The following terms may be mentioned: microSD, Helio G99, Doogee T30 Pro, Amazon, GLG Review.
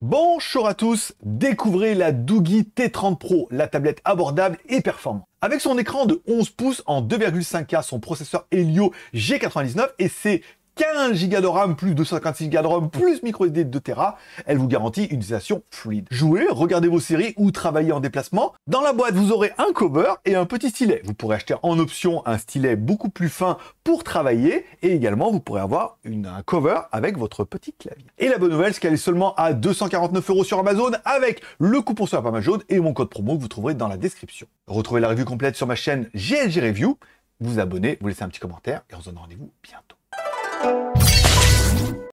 Bonjour à tous, découvrez la Doogee T30 Pro, la tablette abordable et performante. Avec son écran de 11 pouces en 2,5K, son processeur Helio G99 et ses 15 Go de RAM plus 256 Go de ROM plus microSD de 2 Tera, elle vous garantit une utilisation fluide. Jouez, regardez vos séries ou travaillez en déplacement. Dans la boîte, vous aurez un cover et un petit stylet. Vous pourrez acheter en option un stylet beaucoup plus fin pour travailler et également vous pourrez avoir un cover avec votre petit clavier. Et la bonne nouvelle, c'est qu'elle est seulement à 249 € sur Amazon avec le coupon sur la pommade jaune et mon code promo que vous trouverez dans la description. Retrouvez la review complète sur ma chaîne GLG Review. Vous abonnez, vous laissez un petit commentaire et on se donne rendez-vous bientôt.